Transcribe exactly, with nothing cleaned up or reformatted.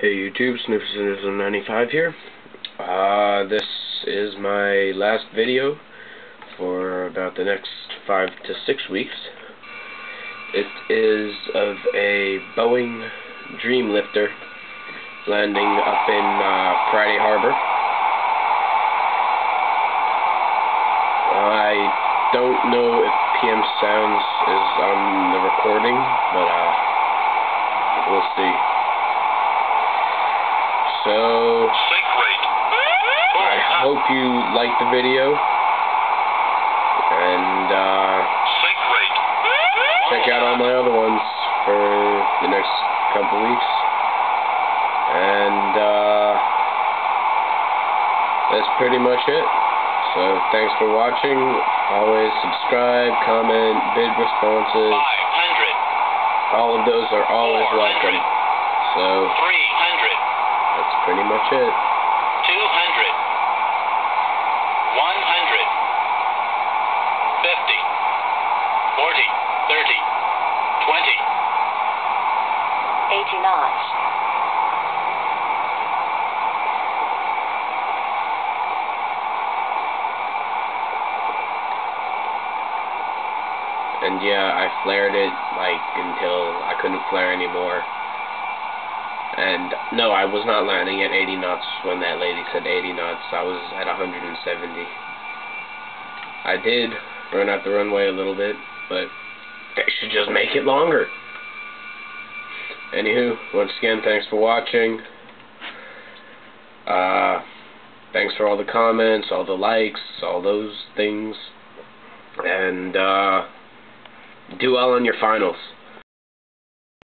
Hey YouTube, Sniffersonism ninety-five here. Uh, this is my last video for about the next five to six weeks. It is of a Boeing Dreamlifter landing up in uh, Friday Harbor. I don't know if P M Sounds is on the recording, but uh, we'll see. So, I hope you like the video, and uh, check out all my other ones for the next couple weeks, and uh, that's pretty much it. So, thanks for watching. Always subscribe, comment, bid responses, all of those are always welcome. So, that's pretty much it. two hundred, one hundred, fifty, forty, thirty, twenty, eighty knots. And yeah, I flared it like until I couldn't flare anymore. And no, I was not landing at eighty knots when that lady said eighty knots. I was at one hundred seventy. I did run out the runway a little bit, but they should just make it longer. Anywho, once again, thanks for watching. Uh, thanks for all the comments, all the likes, all those things. And uh, do well on your finals.